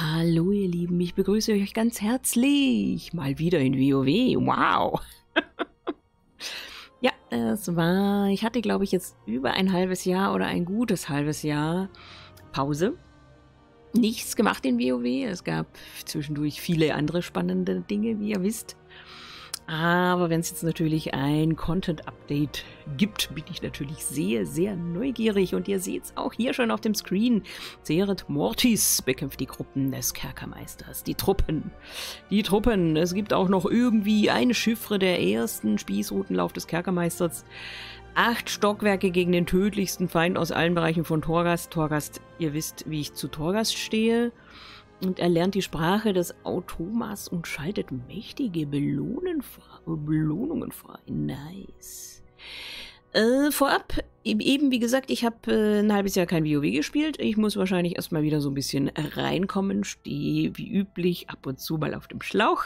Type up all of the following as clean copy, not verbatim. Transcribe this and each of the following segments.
Hallo ihr Lieben, ich begrüße euch ganz herzlich mal wieder in WoW. Wow! Ja, es war, ich hatte glaube ich jetzt über ein halbes Jahr oder ein gutes halbes Jahr Pause. Nichts gemacht in WoW, es gab zwischendurch viele andere spannende Dinge, wie ihr wisst. Aber wenn es jetzt natürlich ein Content-Update gibt, bin ich natürlich sehr, sehr neugierig. Und ihr seht es auch hier schon auf dem Screen. Zereth Mortis bekämpft die Gruppen des Kerkermeisters. Die Truppen. Es gibt auch noch irgendwie eine Chiffre der ersten Spießrutenlauf des Kerkermeisters. 8 Stockwerke gegen den tödlichsten Feind aus allen Bereichen von Torgast. Torgast, ihr wisst, wie ich zu Torgast stehe. Und er lernt die Sprache des Automas und schaltet mächtige Belohnungen frei. Nice. Vorab, eben wie gesagt, ich habe ein halbes Jahr kein WoW gespielt. Ich muss wahrscheinlich erstmal wieder so ein bisschen reinkommen. Stehe wie üblich ab und zu mal auf dem Schlauch.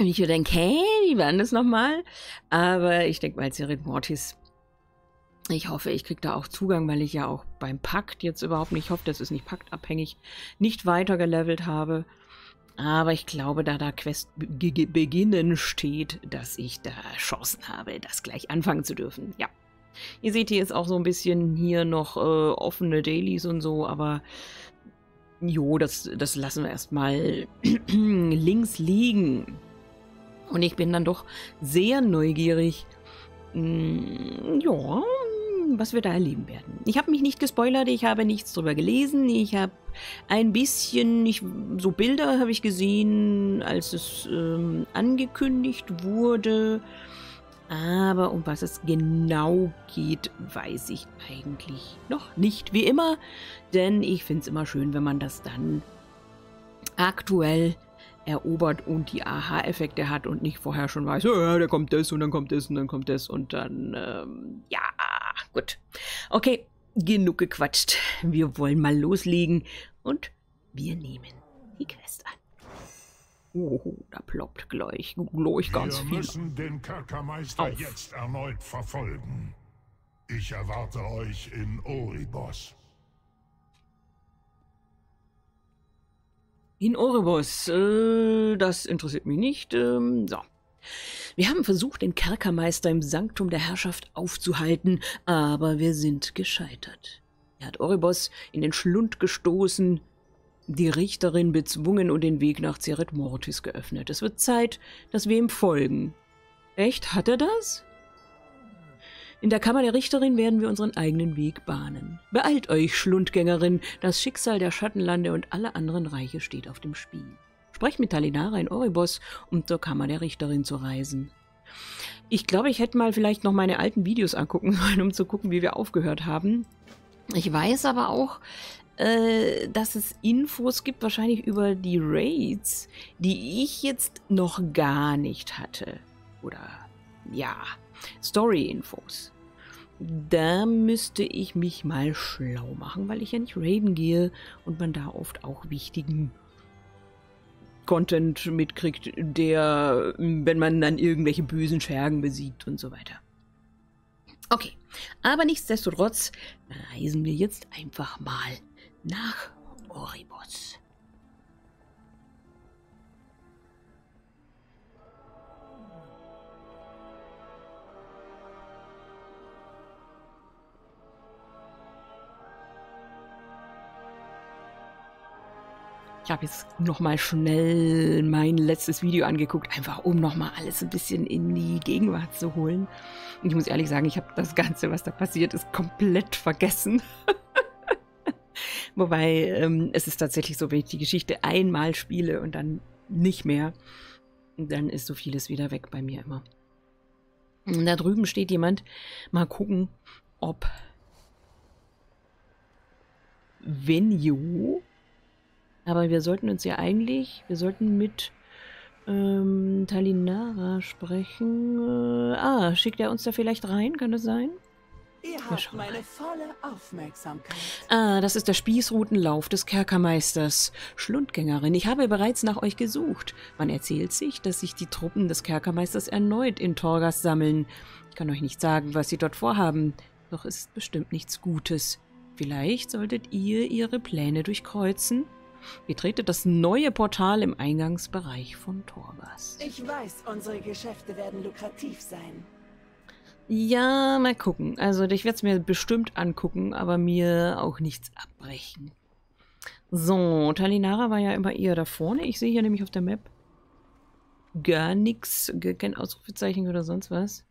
Und ich denke, hey, wie war denn das nochmal? Aber ich denke mal, Zereth Mortis. Ich hoffe, ich kriege da auch Zugang, weil ich ja auch beim Pakt jetzt überhaupt nicht, ich hoffe, das ist nicht paktabhängig, nicht weiter gelevelt habe. Aber ich glaube, da Quest beginnen steht, dass ich da Chancen habe, das gleich anfangen zu dürfen. Ja, ihr seht hier jetzt auch so ein bisschen hier noch offene Dailies und so, aber jo, das lassen wir erstmal links liegen. Und ich bin dann doch sehr neugierig, ja, was wir da erleben werden. Ich habe mich nicht gespoilert, ich habe nichts drüber gelesen, ich habe ein bisschen, so Bilder habe ich gesehen, als es angekündigt wurde, aber um was es genau geht, weiß ich eigentlich noch nicht, wie immer, denn ich finde es immer schön, wenn man das dann aktuell erobert und die Aha-Effekte hat und nicht vorher schon weiß, da kommt das und dann kommt das und dann kommt das und dann, ja, gut. Okay, genug gequatscht. Wir wollen mal loslegen und wir nehmen die Quest an. Oh, da ploppt gleich ganz viel. Wir müssen den Kerkermeister jetzt erneut verfolgen. Ich erwarte euch in Oribos. In Oribos, das interessiert mich nicht. So. Wir haben versucht, den Kerkermeister im Sanktum der Herrschaft aufzuhalten, aber wir sind gescheitert. Er hat Oribos in den Schlund gestoßen, die Richterin bezwungen und den Weg nach Zereth Mortis geöffnet. Es wird Zeit, dass wir ihm folgen. Echt? Hat er das? In der Kammer der Richterin werden wir unseren eigenen Weg bahnen. Beeilt euch, Schlundgängerin, das Schicksal der Schattenlande und aller anderen Reiche steht auf dem Spiel. Sprecht mit Talinara in Oribos, um zur Kammer der Richterin zu reisen. Ich glaube, ich hätte mal vielleicht noch meine alten Videos angucken sollen, um zu gucken, wie wir aufgehört haben. Ich weiß aber auch, dass es Infos gibt, wahrscheinlich über die Raids, die ich jetzt noch gar nicht hatte. Oder, ja, Story-Infos. Da müsste ich mich mal schlau machen, weil ich ja nicht raiden gehe und man da oft auch wichtigen Content mitkriegt, der, wenn man dann irgendwelche bösen Schergen besiegt und so weiter. Okay, aber nichtsdestotrotz reisen wir jetzt einfach mal nach Oribos. Ich habe jetzt nochmal schnell mein letztes Video angeguckt, einfach um nochmal alles ein bisschen in die Gegenwart zu holen. Und ich muss ehrlich sagen, ich habe das Ganze, was da passiert ist, komplett vergessen. Wobei, es ist tatsächlich so, wenn ich die Geschichte einmal spiele und dann nicht mehr, dann ist so vieles wieder weg bei mir immer. Und da drüben steht jemand, mal gucken, ob Venue. Aber wir sollten uns ja eigentlich, wir sollten mit Talinara sprechen. Schickt er uns da vielleicht rein? Kann das sein? Ihr habt meine volle Aufmerksamkeit. Das ist der Spießrutenlauf des Kerkermeisters. Schlundgängerin, ich habe bereits nach euch gesucht. Man erzählt sich, dass sich die Truppen des Kerkermeisters erneut in Torgast sammeln. Ich kann euch nicht sagen, was sie dort vorhaben. Doch es ist bestimmt nichts Gutes. Vielleicht solltet ihr ihre Pläne durchkreuzen. Betrete das neue Portal im Eingangsbereich von Torgast. Ich weiß, unsere Geschäfte werden lukrativ sein. Ja, mal gucken. Also ich werde es mir bestimmt angucken, aber mir auch nichts abbrechen. So, Talinara war ja immer eher da vorne. Ich sehe hier nämlich auf der Map gar nichts. Kein Ausrufezeichen oder sonst was.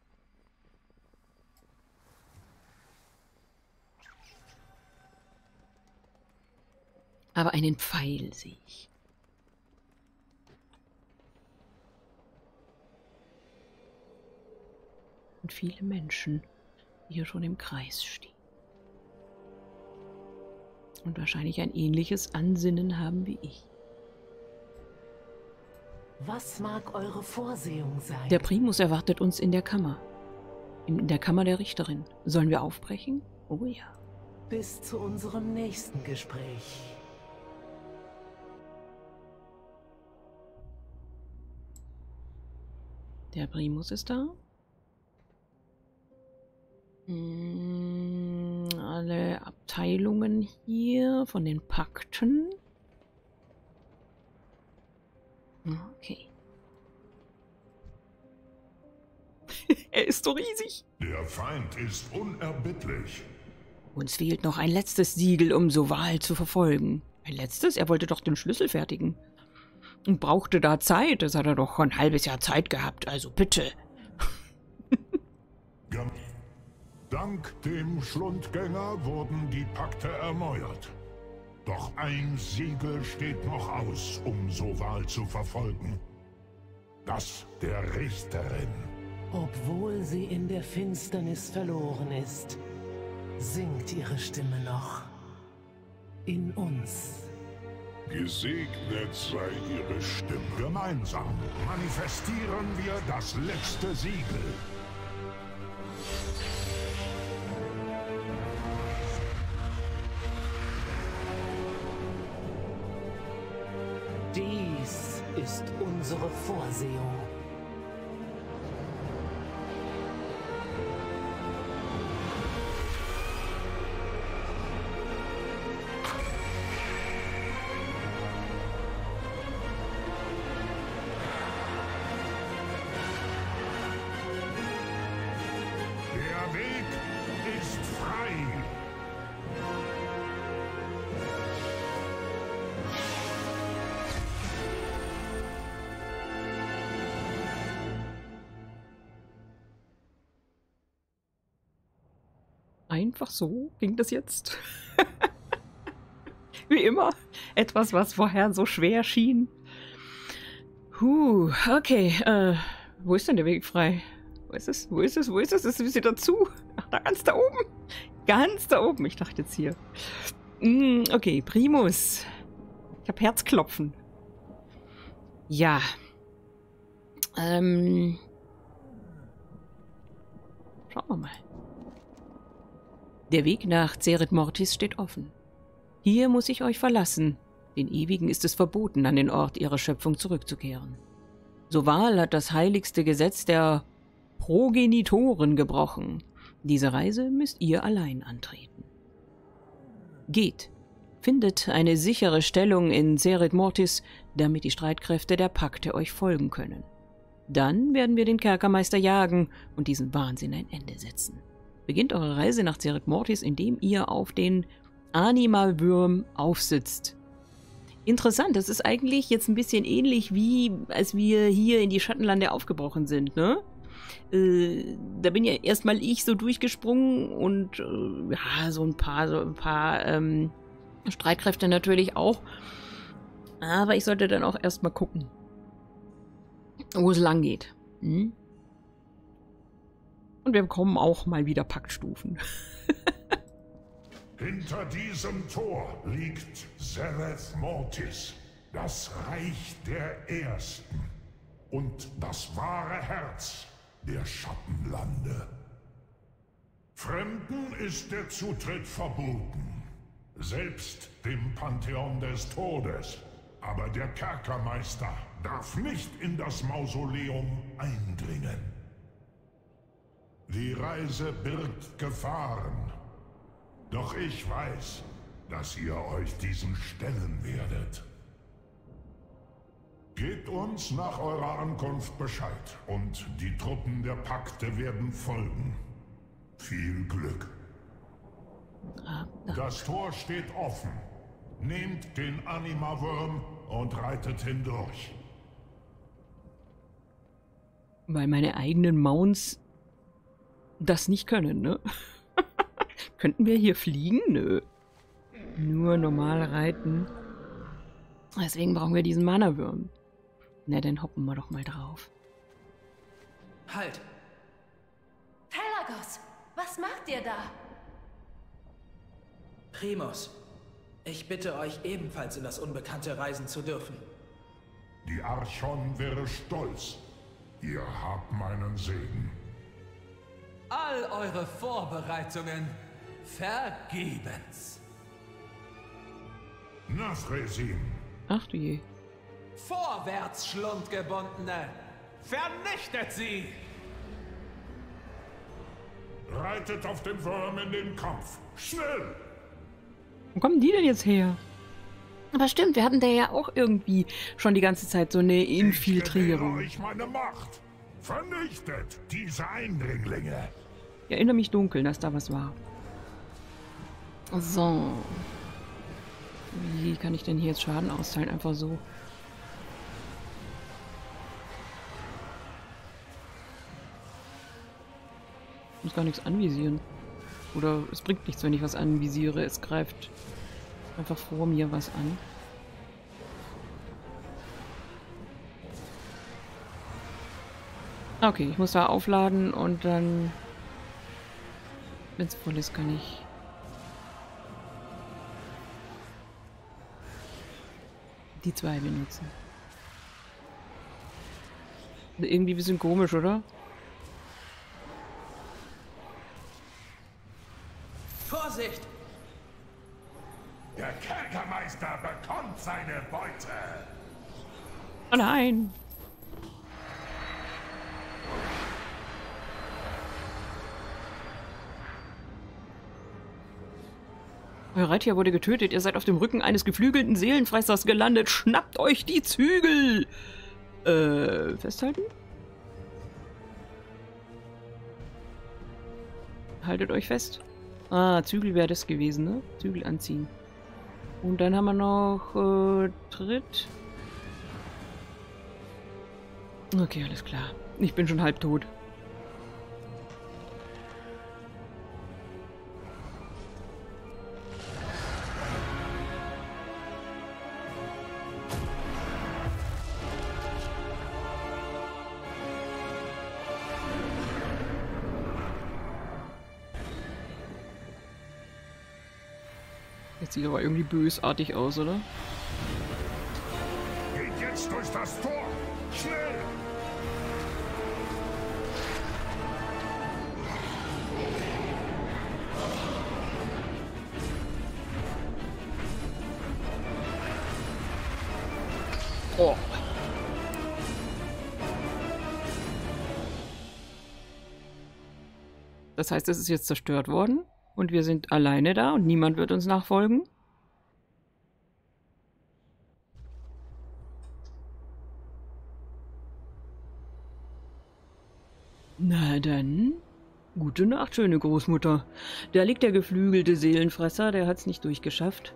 Aber einen Pfeil sehe ich. Und viele Menschen, die hier schon im Kreis stehen. Und wahrscheinlich ein ähnliches Ansinnen haben wie ich. Was mag eure Vorsehung sein? Der Primus erwartet uns in der Kammer. In der Kammer der Richterin. Sollen wir aufbrechen? Oh ja. Bis zu unserem nächsten Gespräch. Der Primus ist da. Alle Abteilungen hier von den Pakten. Okay. Er ist so riesig. Der Feind ist unerbittlich. Uns fehlt noch ein letztes Siegel, um Zovaal zu verfolgen. Ein letztes? Er wollte doch den Schlüssel fertigen. Und brauchte da Zeit. Das hat er doch ein halbes Jahr Zeit gehabt. Also bitte. Dank dem Schlundgänger wurden die Pakte erneuert. Doch ein Siegel steht noch aus, um Zovaal zu verfolgen. Das der Richterin. Obwohl sie in der Finsternis verloren ist, singt ihre Stimme noch in uns. Gesegnet sei ihre Stimme. Gemeinsam manifestieren wir das letzte Siegel. Dies ist unsere Vorsehung. Einfach so ging das jetzt. Wie immer. Etwas, was vorher so schwer schien. Okay. Wo ist denn der Weg frei? Wo ist es? Wo ist es? Wo ist es? Ist es wieder zu? Ach, da ganz da oben. Ganz da oben. Ich dachte jetzt hier. Okay, Primus. Ich habe Herzklopfen. Ja. Schauen wir mal. Der Weg nach Zereth Mortis steht offen. Hier muss ich euch verlassen. Den Ewigen ist es verboten, an den Ort ihrer Schöpfung zurückzukehren. Zovaal hat das heiligste Gesetz der Progenitoren gebrochen. Diese Reise müsst ihr allein antreten. Geht. Findet eine sichere Stellung in Zereth Mortis, damit die Streitkräfte der Pakte euch folgen können. Dann werden wir den Kerkermeister jagen und diesem Wahnsinn ein Ende setzen. Beginnt eure Reise nach Zereth Mortis, indem ihr auf den Animalwurm aufsitzt. Interessant, das ist eigentlich jetzt ein bisschen ähnlich wie, als wir hier in die Schattenlande aufgebrochen sind, ne? Da bin ja erstmal ich so durchgesprungen und ja, so ein paar Streitkräfte natürlich auch. Aber ich sollte dann auch erstmal gucken, wo es lang geht. Hm? Und wir bekommen auch mal wieder Paktstufen. Hinter diesem Tor liegt Zereth Mortis, das Reich der Ersten und das wahre Herz der Schattenlande. Fremden ist der Zutritt verboten, selbst dem Pantheon des Todes. Aber der Kerkermeister darf nicht in das Mausoleum eindringen. Die Reise birgt Gefahren. Doch ich weiß, dass ihr euch diesen stellen werdet. Gebt uns nach eurer Ankunft Bescheid und die Truppen der Pakte werden folgen. Viel Glück. Das Tor steht offen. Nehmt den Anima-Wurm und reitet hindurch. Weil meine eigenen Mounts das nicht können, ne? Könnten wir hier fliegen? Nö. Nur normal reiten. Deswegen brauchen wir diesen Mana-Wurm. Na, dann hoppen wir doch mal drauf. Halt! Pelagos, was macht ihr da? Primus, ich bitte euch ebenfalls in das Unbekannte reisen zu dürfen. Die Archon wäre stolz. Ihr habt meinen Segen. All eure Vorbereitungen vergebens. Nathrezim. Ach du je. Vorwärts, Schlundgebundene! Vernichtet sie! Reitet auf den Wurm in den Kampf! Schnell! Wo kommen die denn jetzt her? Aber stimmt, wir hatten da ja auch irgendwie schon die ganze Zeit so eine Infiltrierung. Ich gewähre euch meine Macht. Vernichtet diese Eindringlinge. Ich erinnere mich dunkel, dass da was war. So. Wie kann ich denn hier jetzt Schaden austeilen? Einfach so. Ich muss gar nichts anvisieren. Oder es bringt nichts, wenn ich was anvisiere. Es greift einfach vor mir was an. Okay, ich muss da aufladen und dann, wenn es voll ist, kann ich... die zwei benutzen. Also irgendwie ein bisschen komisch, oder? Vorsicht! Der Kerkermeister bekommt seine Beute! Oh nein! Euer Reittier wurde getötet. Ihr seid auf dem Rücken eines geflügelten Seelenfressers gelandet. Schnappt euch die Zügel! Festhalten? Haltet euch fest. Ah, Zügel wäre das gewesen, ne? Zügel anziehen. Und dann haben wir noch Tritt. Okay, alles klar. Ich bin schon halb tot. Sieht aber irgendwie bösartig aus, oder? Geht jetzt durch das Tor! Schnell! Oh. Das heißt, es ist jetzt zerstört worden? Und wir sind alleine da und niemand wird uns nachfolgen. Na dann. Gute Nacht, schöne Großmutter. Da liegt der geflügelte Seelenfresser, der hat's nicht durchgeschafft.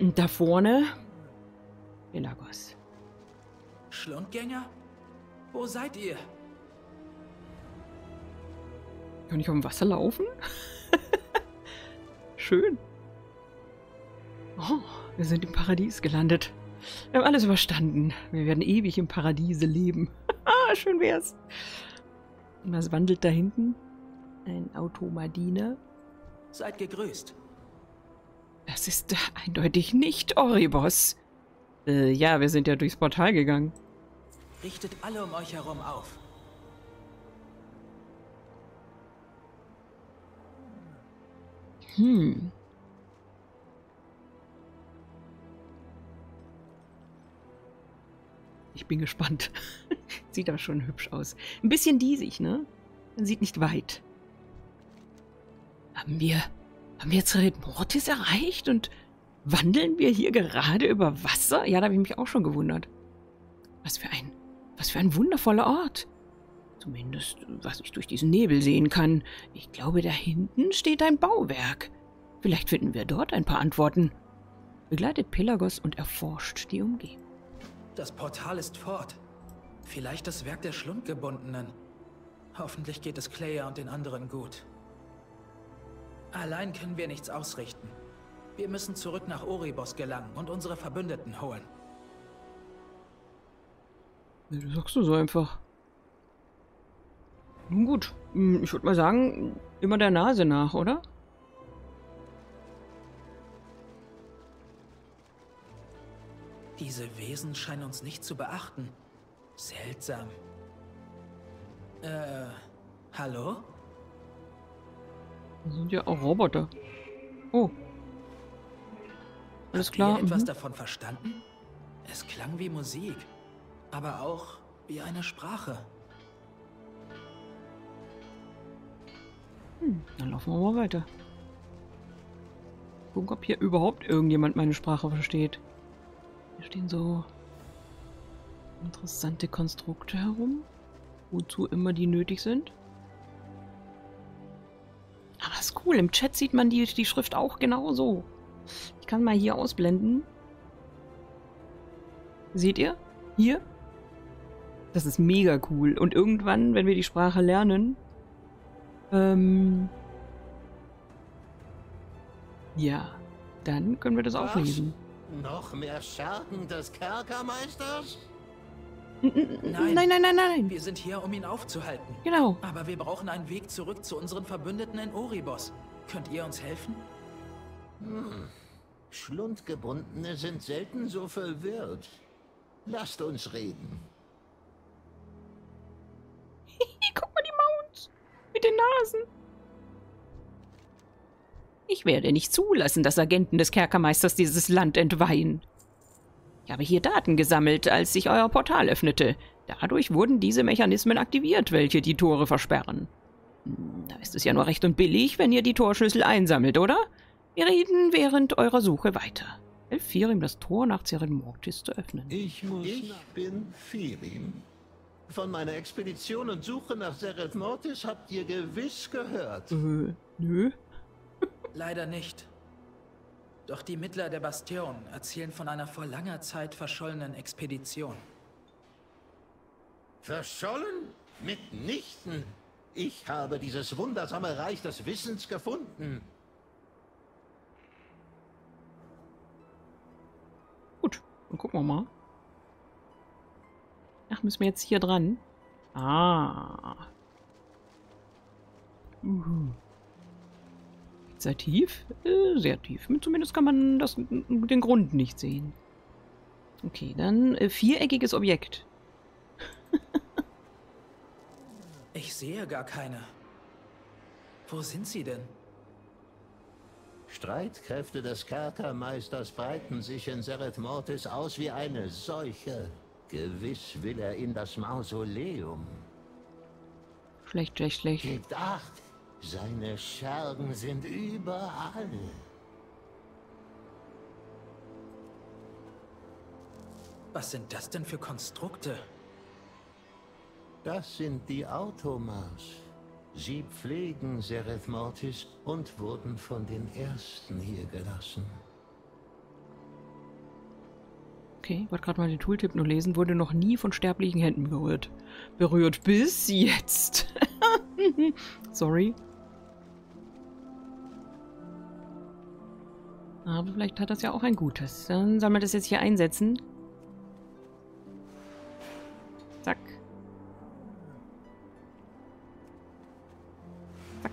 Und da vorne... Pelagos. Schlundgänger? Wo seid ihr? Kann ich auf dem Wasser laufen? Schön. Oh, wir sind im Paradies gelandet. Wir haben alles überstanden. Wir werden ewig im Paradiese leben. Schön wär's. Was wandelt da hinten? Ein Automadiner. Seid gegrüßt. Das ist eindeutig nicht Oribos. Ja, wir sind ja durchs Portal gegangen. Richtet alle um euch herum auf. Hm. Ich bin gespannt. Sieht aber schon hübsch aus. Ein bisschen diesig, ne? Man sieht nicht weit. Haben wir Haben wir jetzt Zereth Mortis erreicht und wandeln wir hier gerade über Wasser? Ja, da habe ich mich auch schon gewundert. Was für ein wundervoller Ort. Zumindest, was ich durch diesen Nebel sehen kann. Ich glaube, da hinten steht ein Bauwerk. Vielleicht finden wir dort ein paar Antworten. Begleitet Pelagos und erforscht die Umgebung. Das Portal ist fort. Vielleicht das Werk der Schlundgebundenen. Hoffentlich geht es Claire und den anderen gut. Allein können wir nichts ausrichten. Wir müssen zurück nach Oribos gelangen und unsere Verbündeten holen. Du sagst du so einfach. Nun gut, ich würde mal sagen, immer der Nase nach, oder? Diese Wesen scheinen uns nicht zu beachten. Seltsam. Hallo? Das sind ja auch Roboter. Oh. Alles klar. Habt ihr etwas davon verstanden? Es klang wie Musik, aber auch wie eine Sprache. Dann laufen wir mal weiter. Gucken, ob hier überhaupt irgendjemand meine Sprache versteht. Hier stehen so interessante Konstrukte herum, wozu immer die nötig sind. Aber ist cool, im Chat sieht man die Schrift auch genauso. Ich kann mal hier ausblenden. Seht ihr? Hier? Das ist mega cool. Und irgendwann, wenn wir die Sprache lernen, ja, dann können wir das auch lesen. Noch mehr Schergen des Kerkermeisters? Nein. Wir sind hier, um ihn aufzuhalten. Genau. Aber wir brauchen einen Weg zurück zu unseren Verbündeten in Oribos. Könnt ihr uns helfen? Schlundgebundene sind selten so verwirrt. Lasst uns reden. Guck mal, die Mounts. Mit den Nasen. Ich werde nicht zulassen, dass Agenten des Kerkermeisters dieses Land entweihen. Ich habe hier Daten gesammelt, als ich euer Portal öffnete. Dadurch wurden diese Mechanismen aktiviert, welche die Tore versperren. Da ist es ja nur recht und billig, wenn ihr die Torschlüssel einsammelt, oder? Wir reden während eurer Suche weiter. Helft Firim, das Tor nach Zereth Mortis zu öffnen. Ich bin Firim. Von meiner Expedition und Suche nach Zereth Mortis habt ihr gewiss gehört. Nö. Leider nicht. Doch die Mittler der Bastion erzählen von einer vor langer Zeit verschollenen Expedition. Verschollen? Mitnichten! Ich habe dieses wundersame Reich des Wissens gefunden. Gut, dann gucken wir mal. Ach, müssen wir jetzt hier dran? Ah. Sehr tief? Sehr tief. Zumindest kann man das, den Grund nicht sehen. Okay, dann viereckiges Objekt. Ich sehe gar keine. Wo sind sie denn? Streitkräfte des Kerkermeisters breiten sich in Zereth Mortis aus wie eine Seuche. Gewiss will er in das Mausoleum. Schlecht. Gebt Acht! Seine Schergen sind überall. Was sind das denn für Konstrukte? Das sind die Automas. Sie pflegen Zereth Mortis und wurden von den Ersten hier gelassen. Okay, ich wollte gerade mal den Tooltip nur lesen. Wurde noch nie von sterblichen Händen berührt. Berührt bis jetzt. Sorry. Aber vielleicht hat das ja auch ein Gutes. Dann soll man das jetzt hier einsetzen. Zack. Zack.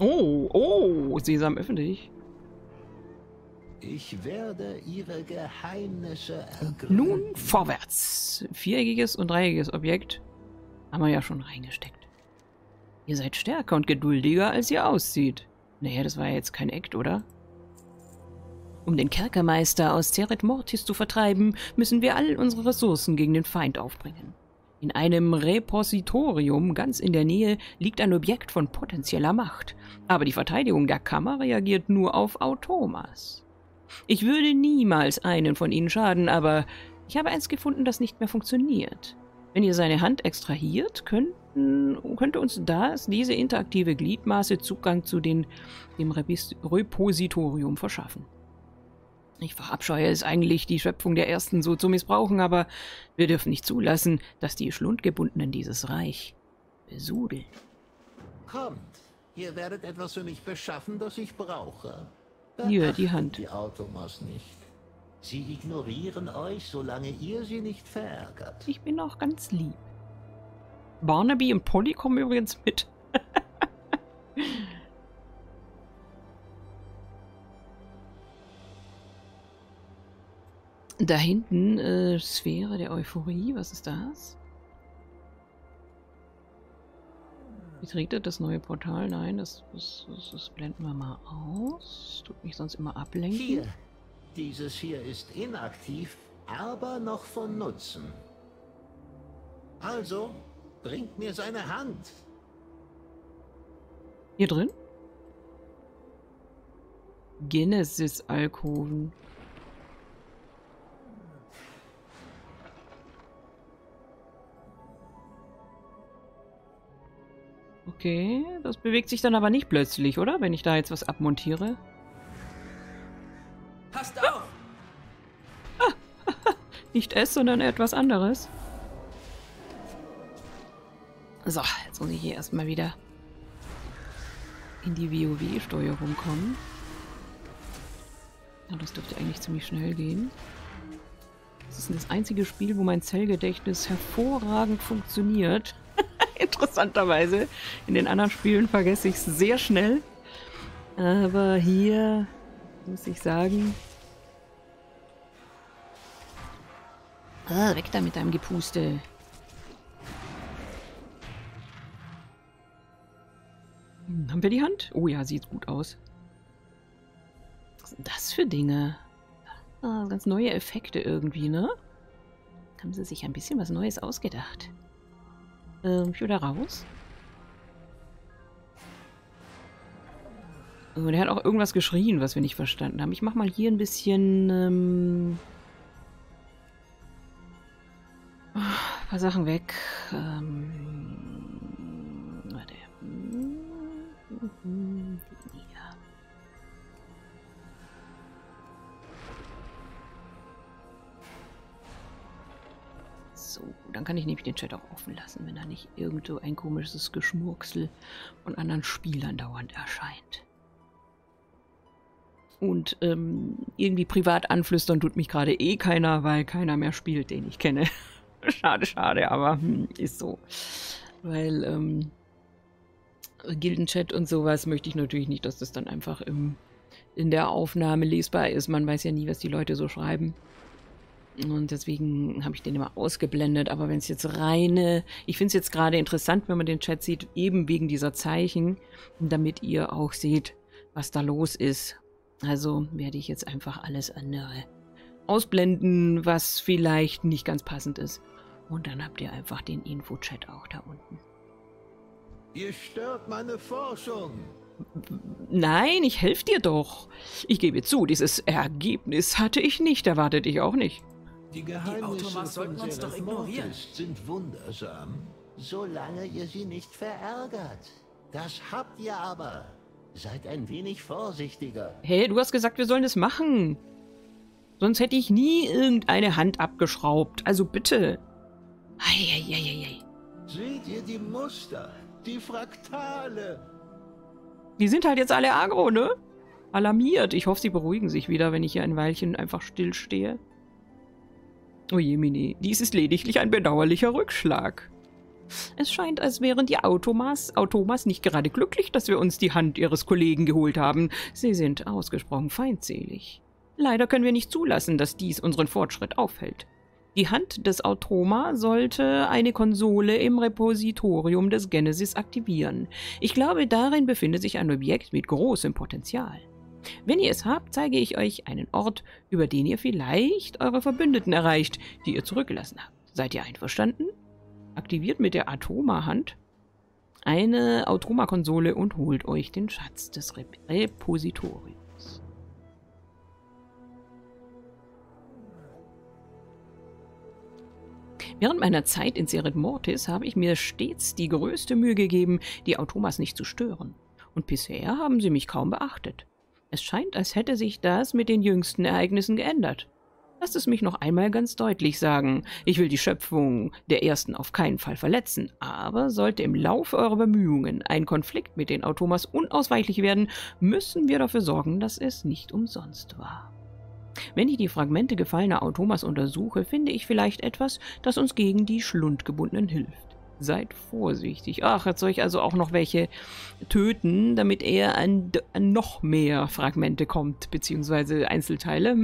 Oh, Sesam, öffne dich. Ich werde ihre Geheimnisse ergründen. Nun vorwärts. Viereckiges und dreieckiges Objekt haben wir ja schon reingesteckt. Ihr seid stärker und geduldiger, als ihr aussieht. Naja, das war ja jetzt kein Act, oder? Um den Kerkermeister aus Zereth Mortis zu vertreiben, müssen wir all unsere Ressourcen gegen den Feind aufbringen. In einem Repositorium ganz in der Nähe liegt ein Objekt von potenzieller Macht, aber die Verteidigung der Kammer reagiert nur auf Automas. Ich würde niemals einen von ihnen schaden, aber ich habe eins gefunden, das nicht mehr funktioniert. Wenn ihr seine Hand extrahiert, könnte uns diese interaktive Gliedmaße Zugang zu dem Repositorium verschaffen. Ich verabscheue es eigentlich, die Schöpfung der Ersten so zu missbrauchen, aber wir dürfen nicht zulassen, dass die Schlundgebundenen dieses Reich besudeln. Kommt, ihr werdet etwas für mich beschaffen, das ich brauche. Hier, die Hand. Die Automas nicht. Sie ignorieren euch, solange ihr sie nicht verärgert. Ich bin auch ganz lieb. Barnaby und Polly kommen übrigens mit. Da hinten, Sphäre der Euphorie, was ist das? Betretet das neue Portal? Nein, das blenden wir mal aus. Tut mich sonst immer ablenken. Hier. Dieses hier ist inaktiv, aber noch von Nutzen. Also, bringt mir seine Hand. Hier drin? Genesis-Alkoven. Okay, das bewegt sich dann aber nicht plötzlich, oder? Wenn ich da jetzt was abmontiere. Passt auf! Nicht es, sondern etwas anderes. So, jetzt muss ich hier erstmal wieder in die WoW-Steuerung kommen. Ja, das dürfte eigentlich ziemlich schnell gehen. Das ist das einzige Spiel, wo mein Zellgedächtnis hervorragend funktioniert. Interessanterweise. In den anderen Spielen vergesse ich es sehr schnell. Aber hier muss ich sagen. Ah, weg da mit deinem Gepuste. Hm, haben wir die Hand? Oh ja, sieht gut aus. Was sind das für Dinge? Ah, ganz neue Effekte irgendwie, ne? Haben sie sich ein bisschen was Neues ausgedacht. Ich will da raus. Und er hat auch irgendwas geschrien, was wir nicht verstanden haben. Ich mach mal hier ein bisschen ein paar Sachen weg. Warte. Ja. So, dann kann ich nämlich den Chat auch offen lassen, wenn da nicht irgend so ein komisches Geschmurksel von anderen Spielern dauernd erscheint. Und irgendwie privat anflüstern tut mich gerade eh keiner, weil keiner mehr spielt, den ich kenne. Schade, schade, aber ist so. Weil Gildenchat und sowas möchte ich natürlich nicht, dass das dann einfach in der Aufnahme lesbar ist. Man weiß ja nie, was die Leute so schreiben. Und deswegen habe ich den immer ausgeblendet. Aber wenn es jetzt ich finde es jetzt gerade interessant, wenn man den Chat sieht, eben wegen dieser Zeichen, damit ihr auch seht, was da los ist. Also werde ich jetzt einfach alles andere ausblenden, was vielleicht nicht ganz passend ist. Und dann habt ihr einfach den Info-Chat auch da unten. Ihr stört meine Forschung. Nein, ich helfe dir doch. Ich gebe zu, dieses Ergebnis hatte ich nicht, erwartet ich auch nicht. Die Geheimnisse sollten uns doch ignorieren. Sind wundersam, solange ihr sie nicht verärgert. Das habt ihr aber. Seid ein wenig vorsichtiger. Hey, du hast gesagt, wir sollen es machen. Sonst hätte ich nie irgendeine Hand abgeschraubt. Also bitte. Eieieiei. Seht ihr die Muster? Die Fraktale. Die sind halt jetzt alle aggro, ne? Alarmiert. Ich hoffe, sie beruhigen sich wieder, wenn ich hier ein Weilchen einfach still stehe. Oh je, Mini. Dies ist lediglich ein bedauerlicher Rückschlag. Es scheint, als wären die Automas nicht gerade glücklich, dass wir uns die Hand ihres Kollegen geholt haben. Sie sind ausgesprochen feindselig. Leider können wir nicht zulassen, dass dies unseren Fortschritt aufhält. Die Hand des Automa sollte eine Konsole im Repositorium des Genesis aktivieren. Ich glaube, darin befindet sich ein Objekt mit großem Potenzial. Wenn ihr es habt, zeige ich euch einen Ort, über den ihr vielleicht eure Verbündeten erreicht, die ihr zurückgelassen habt. Seid ihr einverstanden? Aktiviert mit der Automa-Hand eine Automa-Konsole und holt euch den Schatz des Repositoriums. Während meiner Zeit in Zereth Mortis habe ich mir stets die größte Mühe gegeben, die Automas nicht zu stören. Und bisher haben sie mich kaum beachtet. Es scheint, als hätte sich das mit den jüngsten Ereignissen geändert. Lasst es mich noch einmal ganz deutlich sagen. Ich will die Schöpfung der Ersten auf keinen Fall verletzen, aber sollte im Laufe eurer Bemühungen ein Konflikt mit den Automas unausweichlich werden, müssen wir dafür sorgen, dass es nicht umsonst war. Wenn ich die Fragmente gefallener Automas untersuche, finde ich vielleicht etwas, das uns gegen die Schlundgebundenen hilft. Seid vorsichtig. Ach, jetzt soll ich also auch noch welche töten, damit er an noch mehr Fragmente kommt, beziehungsweise Einzelteile,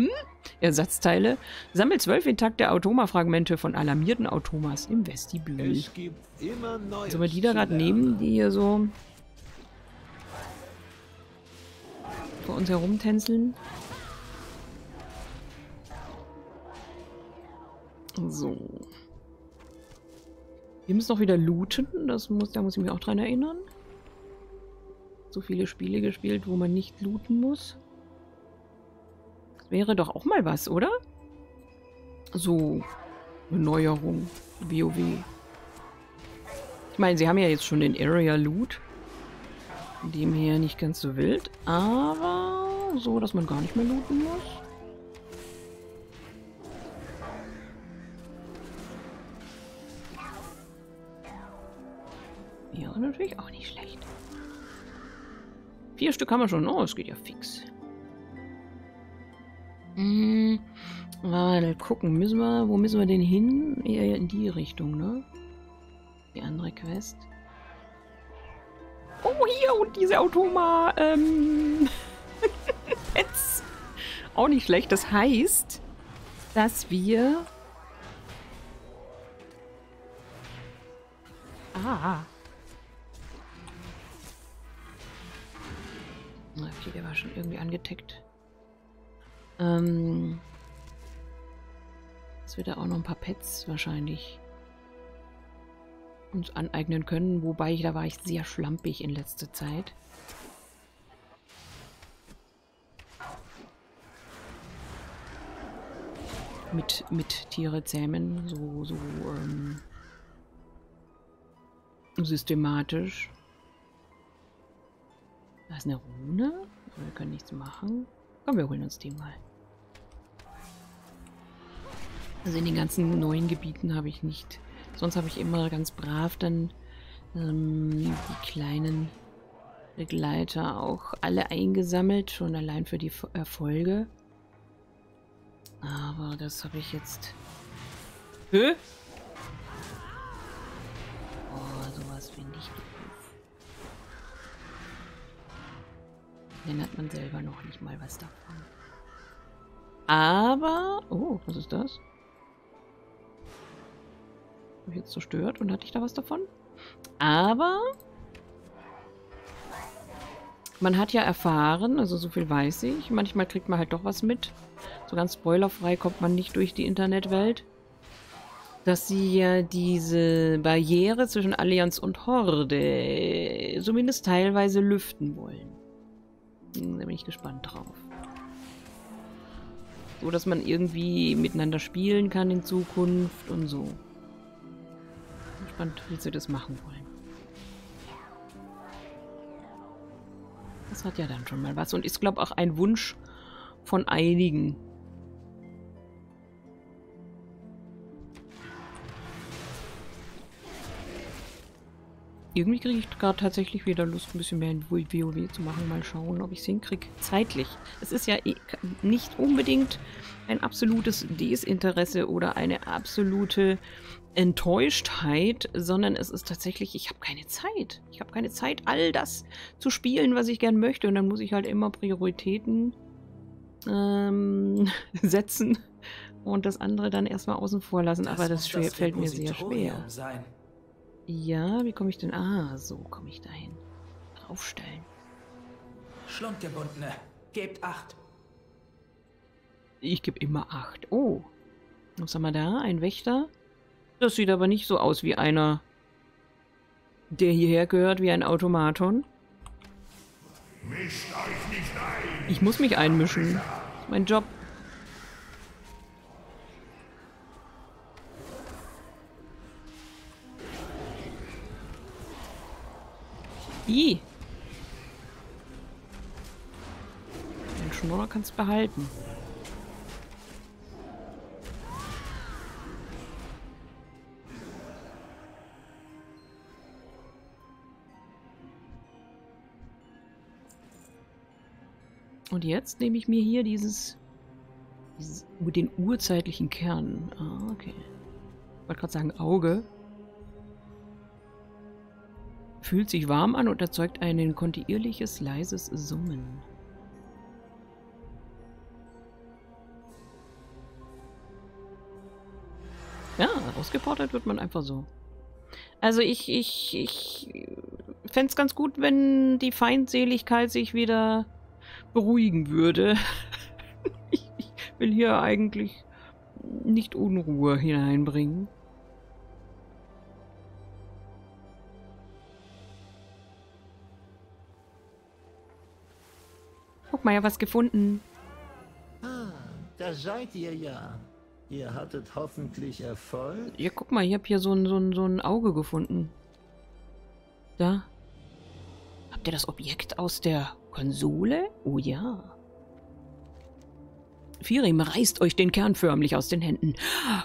Ersatzteile. Sammelt 12 intakte Automa-Fragmente von alarmierten Automas im Vestibül. Es gibt immer neue. Sollen wir die da gerade nehmen, die hier so vor uns herumtänzeln? So. Wir müssen noch wieder looten, da muss ich mich auch dran erinnern. So viele Spiele gespielt, wo man nicht looten muss. Das wäre doch auch mal was, oder? So, eine Neuerung, WoW. Ich meine, sie haben ja jetzt schon den Area Loot. Von dem her nicht ganz so wild, aber so, dass man gar nicht mehr looten muss. Ja, natürlich auch nicht schlecht. 4 Stück haben wir schon. Oh, es geht ja fix. Mal gucken. Wo müssen wir denn hin? Eher in die Richtung, ne? Die andere Quest. Oh, hier und diese Automa. Jetzt. Auch nicht schlecht. Das heißt, dass wir... Ah. Okay, der war schon irgendwie angeteckt. Dass wir da auch noch ein paar Pets wahrscheinlich uns aneignen können. Wobei, da war ich sehr schlampig in letzter Zeit. Mit Tiere zähmen. So systematisch. Da ist eine Rune. Wir können nichts machen. Komm, wir holen uns die mal. Also in den ganzen neuen Gebieten habe ich nicht. Sonst habe ich immer ganz brav dann die kleinen Begleiter auch alle eingesammelt. Schon allein für die Erfolge. Aber das habe ich jetzt... Hä? Oh, sowas finde ich... Den hat man selber noch nicht mal was davon. Aber... Oh, was ist das? Habe ich jetzt zerstört und hatte ich da was davon? Aber... Man hat ja erfahren, also so viel weiß ich. Manchmal kriegt man halt doch was mit. So ganz spoilerfrei kommt man nicht durch die Internetwelt. Dass sie ja diese Barriere zwischen Allianz und Horde zumindest teilweise lüften wollen. Da bin ich gespannt drauf. So, dass man irgendwie miteinander spielen kann in Zukunft und so. Bin gespannt, wie sie das machen wollen. Das hat ja dann schon mal was und ist, glaube ich, auch ein Wunsch von einigen. Irgendwie kriege ich gerade tatsächlich wieder Lust, ein bisschen mehr in WoW zu machen. Mal schauen, ob ich es hinkriege. Zeitlich. Es ist ja nicht unbedingt ein absolutes Desinteresse oder eine absolute Enttäuschtheit, sondern es ist tatsächlich, ich habe keine Zeit. Ich habe keine Zeit, all das zu spielen, was ich gern möchte. Und dann muss ich halt immer Prioritäten setzen und das andere dann erstmal außen vor lassen. Aber das fällt mir sehr schwer. Ja, wie komme ich denn? Ah, so komme ich dahin. Aufstellen. Schlundgebundene, gebt 8. Ich gebe immer 8. Oh. Was haben wir da? Ein Wächter. Das sieht aber nicht so aus wie einer, der hierher gehört, wie ein Automaton. Mischt euch nicht ein. Ich muss mich einmischen. Das ist mein Job. Ih. Den Schnorrer kannst du behalten. Und jetzt nehme ich mir hier dieses den urzeitlichen Kern. Ah, okay. Ich wollte gerade sagen, Auge. Fühlt sich warm an und erzeugt ein kontinuierliches, leises Summen. Ja, ausgefordert wird man einfach so. Also ich fände es ganz gut, wenn die Feindseligkeit sich wieder beruhigen würde. Ich will hier eigentlich nicht Unruhe hineinbringen. Guck mal, ja, was gefunden. Ah, da seid ihr ja. Ihr hattet hoffentlich Erfolg. Ja, guck mal, ich habe hier so ein Auge gefunden. Da. Habt ihr das Objekt aus der Konsole? Oh ja. Firim reißt euch den Kern förmlich aus den Händen.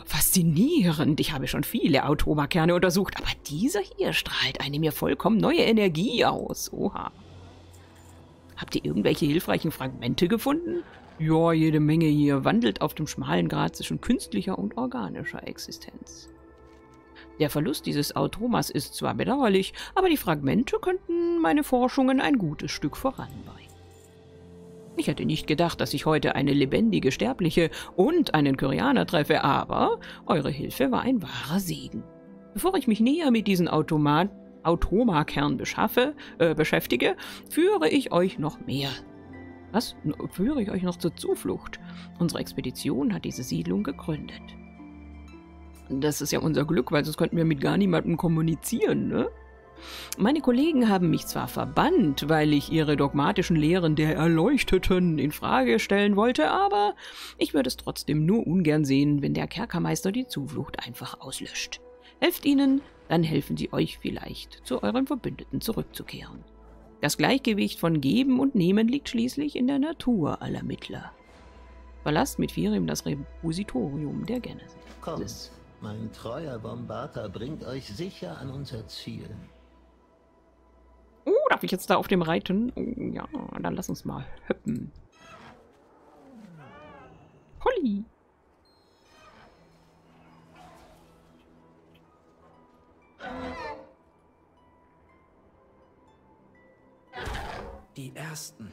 Faszinierend. Ich habe schon viele Automa-Kerne untersucht, aber dieser hier strahlt eine mir vollkommen neue Energie aus. Oha. Habt ihr irgendwelche hilfreichen Fragmente gefunden? Ja, jede Menge hier. Wandelt auf dem schmalen Grat zwischen künstlicher und organischer Existenz. Der Verlust dieses Automas ist zwar bedauerlich, aber die Fragmente könnten meine Forschungen ein gutes Stück voranbringen. Ich hätte nicht gedacht, dass ich heute eine lebendige Sterbliche und einen Kyrianer treffe, aber eure Hilfe war ein wahrer Segen. Bevor ich mich näher mit diesen Automa-Kern beschäftige, führe ich euch noch mehr. Was? Führe ich euch noch zur Zuflucht? Unsere Expedition hat diese Siedlung gegründet. Das ist ja unser Glück, weil sonst könnten wir mit gar niemandem kommunizieren, ne? Meine Kollegen haben mich zwar verbannt, weil ich ihre dogmatischen Lehren der Erleuchteten in Frage stellen wollte, aber ich würde es trotzdem nur ungern sehen, wenn der Kerkermeister die Zuflucht einfach auslöscht. Helft ihnen, dann helfen sie euch vielleicht, zu euren Verbündeten zurückzukehren. Das Gleichgewicht von Geben und Nehmen liegt schließlich in der Natur aller Mittler. Verlasst mit Firim das Repositorium der Genesis. Komm. Mein treuer Bombarder bringt euch sicher an unser Ziel. Oh, darf ich jetzt da auf dem reiten? Oh, ja, dann lass uns mal hüppen. Holly! Die ersten.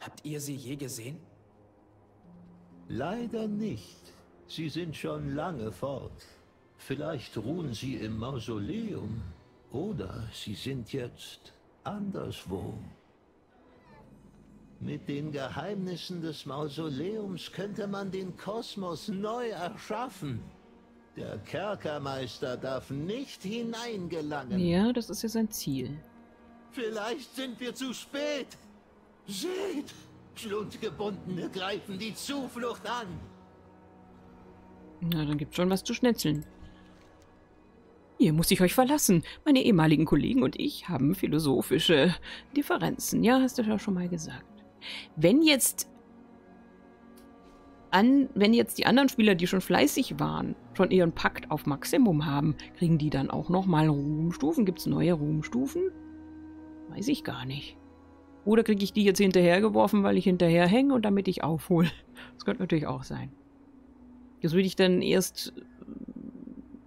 Habt ihr sie je gesehen? Leider nicht. Sie sind schon lange fort. Vielleicht ruhen sie im Mausoleum oder sie sind jetzt anderswo. Mit den Geheimnissen des Mausoleums könnte man den Kosmos neu erschaffen. Der Kerkermeister darf nicht hineingelangen. Ja, das ist ja sein Ziel. Vielleicht sind wir zu spät. Seht, Schlundgebundene greifen die Zuflucht an. Na, dann gibt's schon was zu schnetzeln. Hier muss ich euch verlassen. Meine ehemaligen Kollegen und ich haben philosophische Differenzen. Ja, hast du ja schon mal gesagt. Wenn jetzt die anderen Spieler, die schon fleißig waren, schon ihren Pakt auf Maximum haben, kriegen die dann auch nochmal Ruhmstufen? Gibt's neue Ruhmstufen? Weiß ich gar nicht. Oder kriege ich die jetzt hinterhergeworfen, weil ich hinterherhänge und damit ich aufhole? Das könnte natürlich auch sein. Das würde ich dann erst...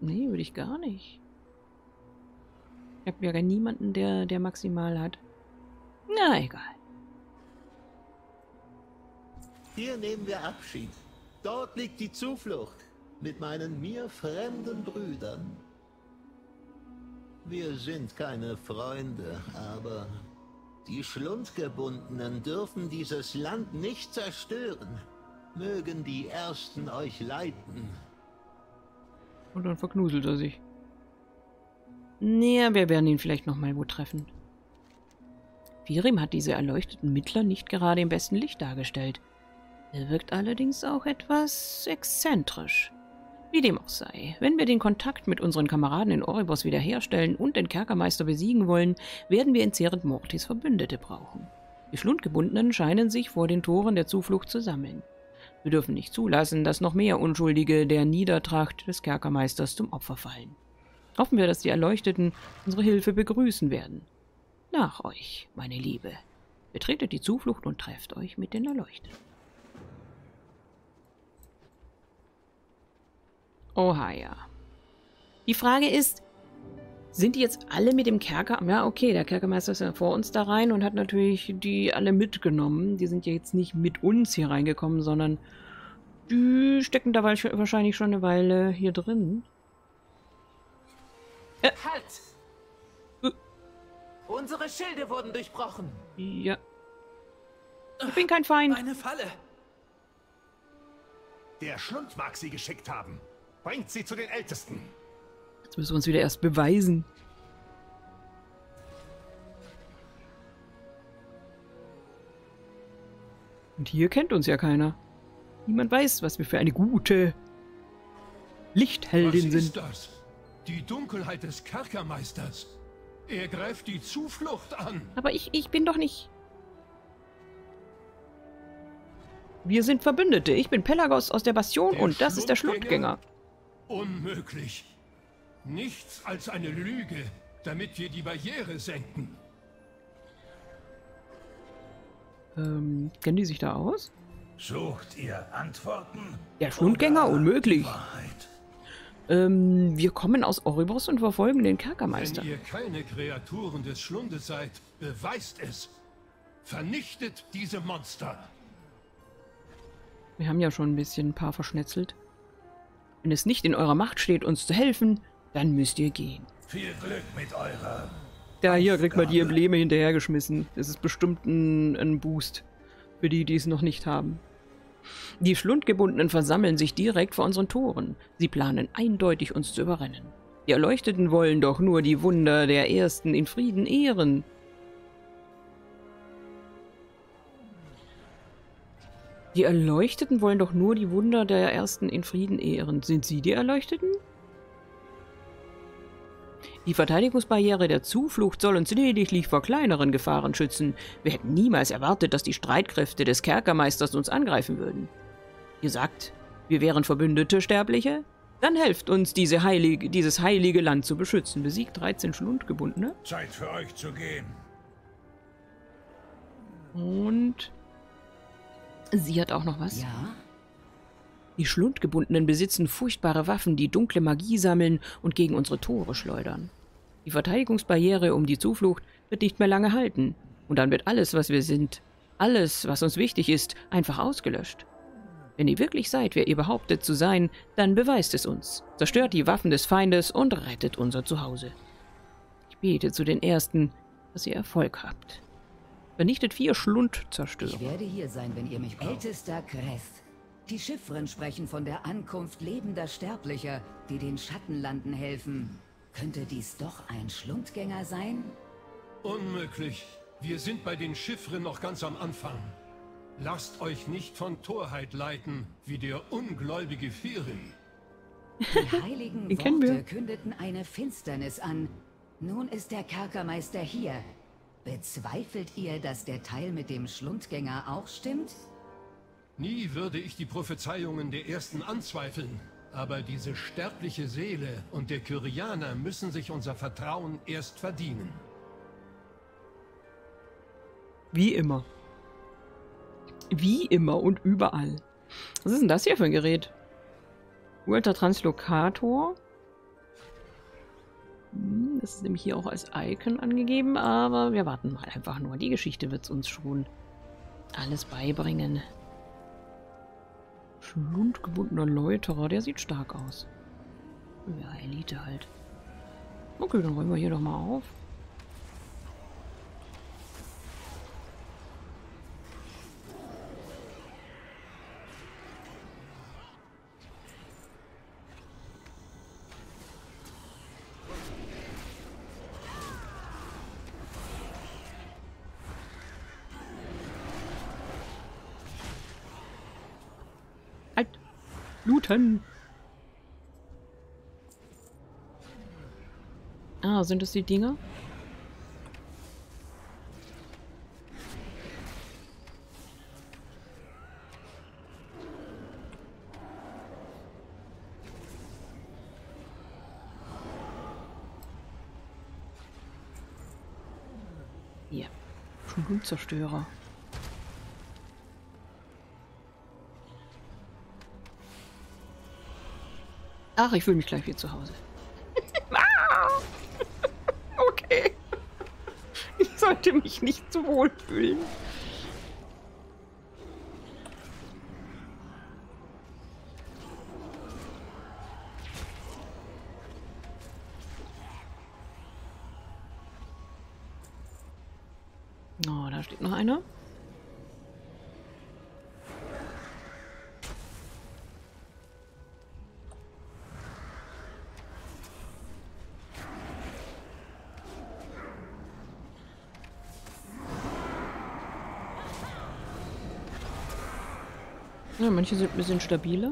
Nee, würde ich gar nicht. Ich habe ja gar niemanden, der maximal hat. Na, egal. Hier nehmen wir Abschied. Dort liegt die Zuflucht. Mit meinen mir fremden Brüdern. Wir sind keine Freunde, aber... Die Schlundgebundenen dürfen dieses Land nicht zerstören. Mögen die Ersten euch leiten. Und dann verknuselt er sich. Naja, wir werden ihn vielleicht nochmal wo treffen. Firim hat diese erleuchteten Mittler nicht gerade im besten Licht dargestellt. Er wirkt allerdings auch etwas exzentrisch. Wie dem auch sei, wenn wir den Kontakt mit unseren Kameraden in Oribos wiederherstellen und den Kerkermeister besiegen wollen, werden wir in Zereth Mortis Verbündete brauchen. Die Schlundgebundenen scheinen sich vor den Toren der Zuflucht zu sammeln. Wir dürfen nicht zulassen, dass noch mehr Unschuldige der Niedertracht des Kerkermeisters zum Opfer fallen. Hoffen wir, dass die Erleuchteten unsere Hilfe begrüßen werden. Nach euch, meine Liebe. Betretet die Zuflucht und trefft euch mit den Erleuchteten. Oha, ja. Die Frage ist, sind die jetzt alle mit dem Kerker... Ja, okay, der Kerkermeister ist ja vor uns da rein und hat natürlich die alle mitgenommen. Die sind ja jetzt nicht mit uns hier reingekommen, sondern die stecken da wahrscheinlich schon eine Weile hier drin. Halt! Unsere Schilde wurden durchbrochen. Ja. Ich bin kein Feind. Eine Falle. Der Schlund mag sie geschickt haben. Bringt sie zu den Ältesten. Jetzt müssen wir uns wieder erst beweisen. Und hier kennt uns ja keiner. Niemand weiß, was wir für eine gute Lichtheldin sind. Was ist das? Die Dunkelheit des Kerkermeisters. Er greift die Zuflucht an. Aber ich bin doch nicht... Wir sind Verbündete. Ich bin Pelagos aus der Bastion und das ist der Schlundgänger. Unmöglich. Nichts als eine Lüge, damit wir die Barriere senken. Kennen die sich da aus? Sucht ihr Antworten? Der Schlundgänger? Unmöglich. Wir kommen aus Oribos und verfolgen den Kerkermeister. Wenn ihr keine Kreaturen des Schlundes seid, beweist es. Vernichtet diese Monster. Wir haben ja schon ein bisschen ein paar verschnetzelt. Wenn es nicht in eurer Macht steht, uns zu helfen, dann müsst ihr gehen. Viel Glück mit eurer... Da hier kriegt man die Embleme hinterhergeschmissen. Das ist bestimmt ein Boost für die, die es noch nicht haben. Die Schlundgebundenen versammeln sich direkt vor unseren Toren. Sie planen eindeutig, uns zu überrennen. Die Erleuchteten wollen doch nur die Wunder der Ersten in Frieden ehren. Die Erleuchteten wollen doch nur die Wunder der Ersten in Frieden ehren. Sind sie die Erleuchteten? Die Verteidigungsbarriere der Zuflucht soll uns lediglich vor kleineren Gefahren schützen. Wir hätten niemals erwartet, dass die Streitkräfte des Kerkermeisters uns angreifen würden. Ihr sagt, wir wären Verbündete, Sterbliche? Dann helft uns, dieses heilige Land zu beschützen. Besiegt 13 Schlundgebundene. Zeit für euch zu gehen. Und... Sie hat auch noch was? Ja. Die Schlundgebundenen besitzen furchtbare Waffen, die dunkle Magie sammeln und gegen unsere Tore schleudern. Die Verteidigungsbarriere um die Zuflucht wird nicht mehr lange halten. Und dann wird alles, was wir sind, alles, was uns wichtig ist, einfach ausgelöscht. Wenn ihr wirklich seid, wer ihr behauptet zu sein, dann beweist es uns. Zerstört die Waffen des Feindes und rettet unser Zuhause. Ich bete zu den Ersten, dass ihr Erfolg habt. Vernichtet 4 Schlundzerstörung. Ich werde hier sein, wenn ihr mich braucht. Ältester Crest. Die Chiffren sprechen von der Ankunft lebender Sterblicher, die den Schattenlanden helfen. Könnte dies doch ein Schlundgänger sein? Unmöglich. Wir sind bei den Chiffren noch ganz am Anfang. Lasst euch nicht von Torheit leiten, wie der ungläubige Firim. Die heiligen Worte kündeten eine Finsternis an. Nun ist der Kerkermeister hier. Bezweifelt ihr, dass der Teil mit dem Schlundgänger auch stimmt? Nie würde ich die Prophezeiungen der Ersten anzweifeln, aber diese sterbliche Seele und der Kyrianer müssen sich unser Vertrauen erst verdienen. Wie immer. Wie immer und überall. Was ist denn das hier für ein Gerät? Ultra Translokator? Das ist nämlich hier auch als Icon angegeben, aber wir warten mal einfach nur. Die Geschichte wird es uns schon alles beibringen. Schlundgebundener Läuterer, der sieht stark aus. Ja, Elite halt. Okay, dann räumen wir hier doch mal auf. Looten. Ah, sind das die Dinger? Hier. Schulzerstörer. Ach, ich fühle mich gleich wie zu Hause. Okay. Ich sollte mich nicht so wohl fühlen. Oh, da steht noch einer. Ja, manche sind ein bisschen stabiler.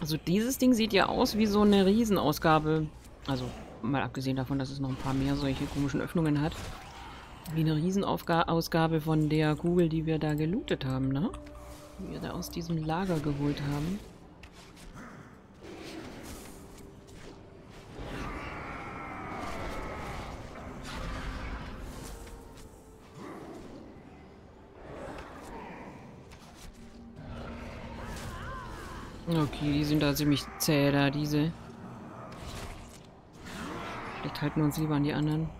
Also dieses Ding sieht ja aus wie so eine Riesenausgabe. Also mal abgesehen davon, dass es noch ein paar mehr solche komischen Öffnungen hat. Wie eine Riesenausgabe von der Kugel, die wir da gelootet haben, ne? Die wir da aus diesem Lager geholt haben. Okay, die sind da ziemlich zäh da, diese. Vielleicht halten wir uns lieber an die anderen.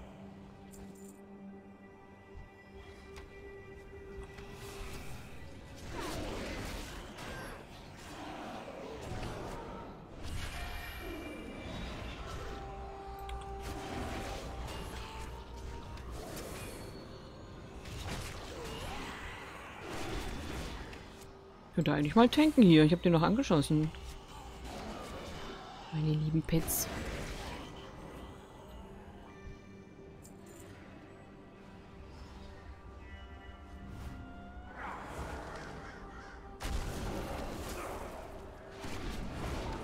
Könnte eigentlich mal tanken hier. Ich habe den noch angeschossen. Meine lieben Pets.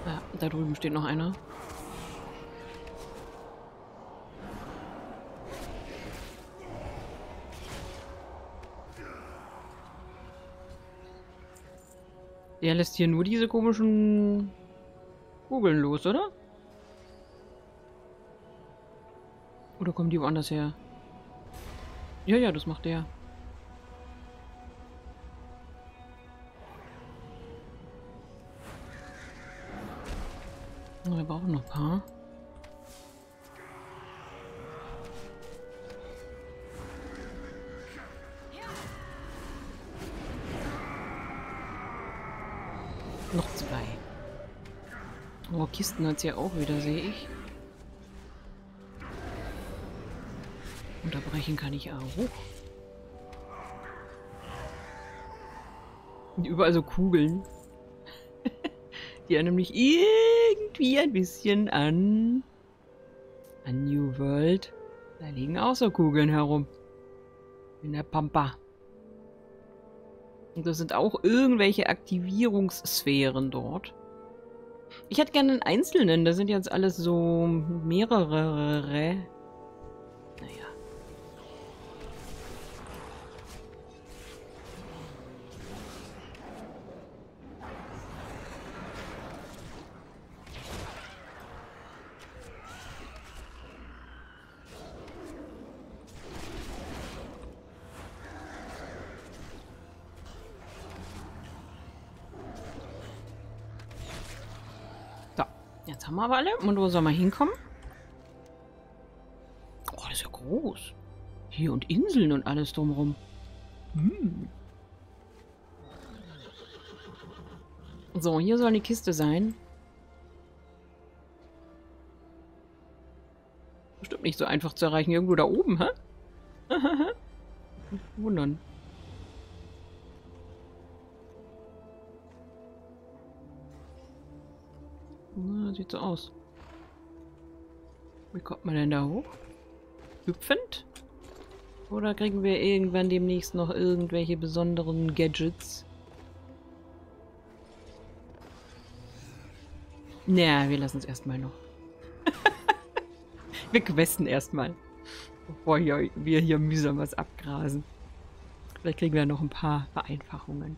Ja, da drüben steht noch einer. Der lässt hier nur diese komischen Kugeln los, oder? Oder kommen die woanders her? Ja, ja, das macht der. Wir brauchen noch ein paar. Noch zwei. Oh, Kisten hat es ja auch wieder, sehe ich. Unterbrechen kann ich auch. Und überall so Kugeln. Die erinnern mich irgendwie ein bisschen an New World. Da liegen auch so Kugeln herum. In der Pampa. Und das sind auch irgendwelche Aktivierungssphären dort. Ich hätte gerne einen einzelnen. Da sind jetzt alles so mehrere. Naja. Jetzt haben wir aber alle. Und wo soll man hinkommen? Oh, das ist ja groß. Hier und Inseln und alles drumherum. Hm. So, hier soll eine Kiste sein. Bestimmt nicht so einfach zu erreichen. Irgendwo da oben, hä? Wundern. sieht so aus. Wie kommt man denn da hoch? Hüpfend? Oder kriegen wir irgendwann demnächst noch irgendwelche besonderen Gadgets? Naja, wir lassen es erstmal noch. Wir questen erstmal. Bevor wir hier mühsam was abgrasen. Vielleicht kriegen wir noch ein paar Vereinfachungen.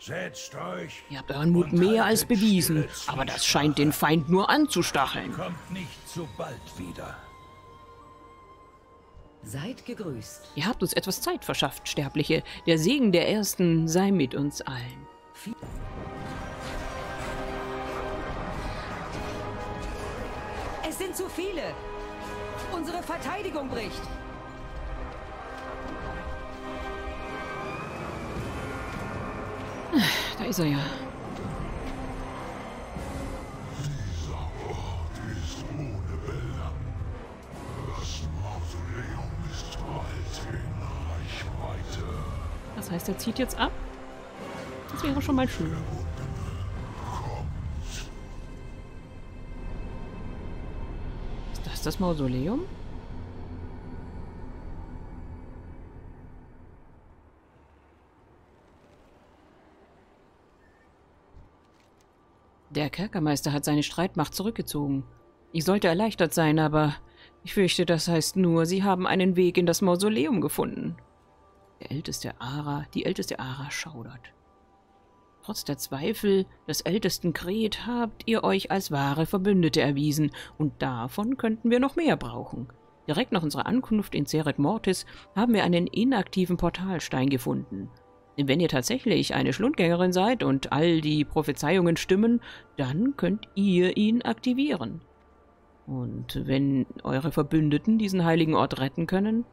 Setzt euch. Ihr habt euren Mut mehr als bewiesen, aber das scheint den Feind nur anzustacheln. Kommt nicht so bald wieder. Seid gegrüßt. Ihr habt uns etwas Zeit verschafft, Sterbliche. Der Segen der Ersten sei mit uns allen. Es sind zu viele. Unsere Verteidigung bricht. Da ist er ja. Dieser Ort ist ohne Belang. Das Mausoleum ist weit in Reichweite. Das heißt, er zieht jetzt ab? Das wäre schon mal schön. Ist das das Mausoleum? Der Kerkermeister hat seine Streitmacht zurückgezogen. Ich sollte erleichtert sein, aber ich fürchte, das heißt nur, sie haben einen Weg in das Mausoleum gefunden. Die älteste Ara schaudert. Trotz der Zweifel des ältesten Kret habt ihr euch als wahre Verbündete erwiesen, und davon könnten wir noch mehr brauchen. Direkt nach unserer Ankunft in Zereth Mortis haben wir einen inaktiven Portalstein gefunden. Wenn ihr tatsächlich eine Schlundgängerin seid und all die Prophezeiungen stimmen, dann könnt ihr ihn aktivieren. Und wenn eure Verbündeten diesen heiligen Ort retten können,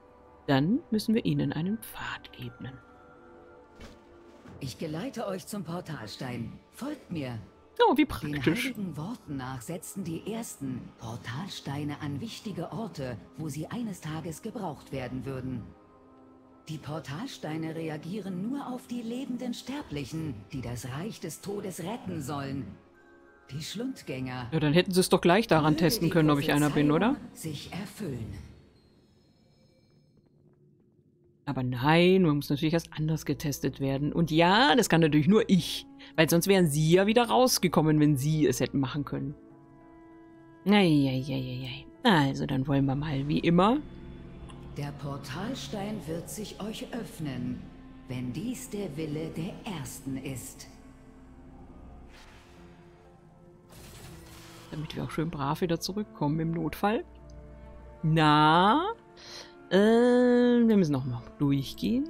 dann müssen wir ihnen einen Pfad ebnen. Ich geleite euch zum Portalstein. Folgt mir. Oh, wie praktisch. Den heiligen Worten nach setzten die ersten Portalsteine an wichtige Orte, wo sie eines Tages gebraucht werden würden. Die Portalsteine reagieren nur auf die lebenden Sterblichen, die das Reich des Todes retten sollen. Die Schlundgänger... Ja, dann hätten sie es doch gleich daran testen können, ob ich einer bin, oder? Sich erfüllen. Aber nein, man muss natürlich erst anders getestet werden. Und ja, das kann natürlich nur ich. Weil sonst wären sie ja wieder rausgekommen, wenn sie es hätten machen können. Eieieiei. Also, dann wollen wir mal, wie immer... Der Portalstein wird sich euch öffnen, wenn dies der Wille der Ersten ist. Damit wir auch schön brav wieder zurückkommen im Notfall. Na, wir müssen nochmal durchgehen.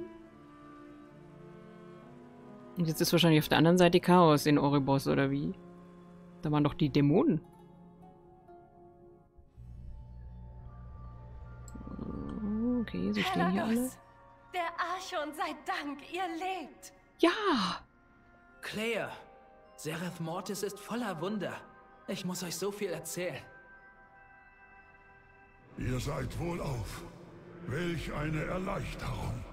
Und jetzt ist wahrscheinlich auf der anderen Seite Chaos in Oribos, oder wie? Da waren doch die Dämonen. Okay, so stehen hier alle. Der Archon sei Dank, ihr lebt! Ja! Claire, Zereth Mortis ist voller Wunder. Ich muss euch so viel erzählen. Ihr seid wohlauf. Welch eine Erleichterung.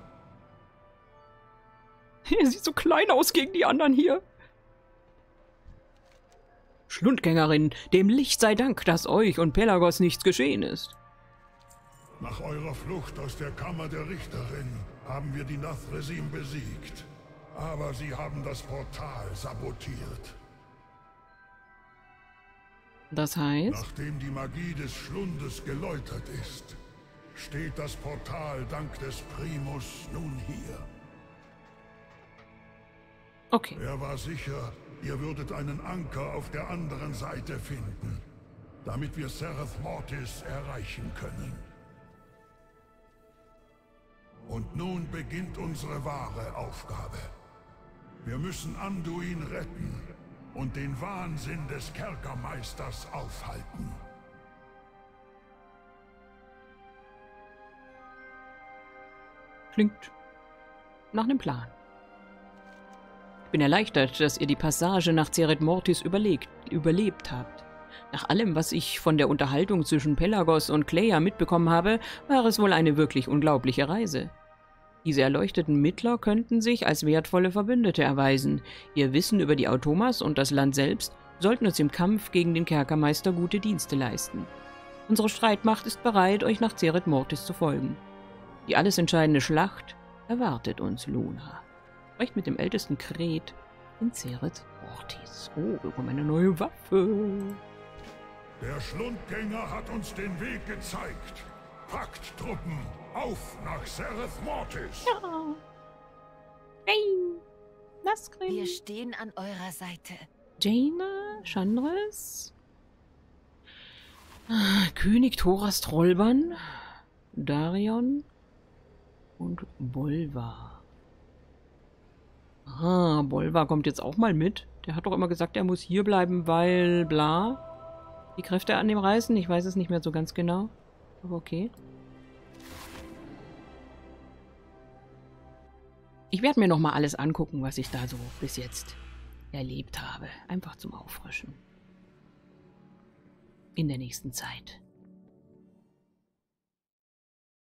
Er sieht so klein aus gegen die anderen hier. Schlundgängerin, dem Licht sei Dank, dass euch und Pelagos nichts geschehen ist. Nach eurer Flucht aus der Kammer der Richterin haben wir die Nathrezim besiegt. Aber sie haben das Portal sabotiert. Das heißt? Nachdem die Magie des Schlundes geläutert ist, steht das Portal dank des Primus nun hier. Okay. Er war sicher, ihr würdet einen Anker auf der anderen Seite finden, damit wir Zereth Mortis erreichen können. Und nun beginnt unsere wahre Aufgabe. Wir müssen Anduin retten und den Wahnsinn des Kerkermeisters aufhalten. Klingt nach einem Plan. Ich bin erleichtert, dass ihr die Passage nach Zereth Mortis überlebt habt. Nach allem, was ich von der Unterhaltung zwischen Pelagos und Kleia mitbekommen habe, war es wohl eine wirklich unglaubliche Reise. Diese erleuchteten Mittler könnten sich als wertvolle Verbündete erweisen. Ihr Wissen über die Automas und das Land selbst sollten uns im Kampf gegen den Kerkermeister gute Dienste leisten. Unsere Streitmacht ist bereit, euch nach Zereth Mortis zu folgen. Die alles entscheidende Schlacht erwartet uns, Luna. Sprecht mit dem ältesten Kret in Zereth Mortis. Oh, über meine neue Waffe. Der Schlundgänger hat uns den Weg gezeigt. Packt Truppen, auf nach Zereth Mortis. Ja. Hey, Naskrin. Wir stehen an eurer Seite. Jaina, Shandris, König Thoras Trollban, Darion und Bolvar. Ah, Bolvar kommt jetzt auch mal mit. Der hat doch immer gesagt, er muss hier bleiben, weil bla. Die Kräfte an dem reißen, ich weiß es nicht mehr so ganz genau. Aber okay. Ich werde mir nochmal alles angucken, was ich da so bis jetzt erlebt habe. Einfach zum Auffrischen. In der nächsten Zeit.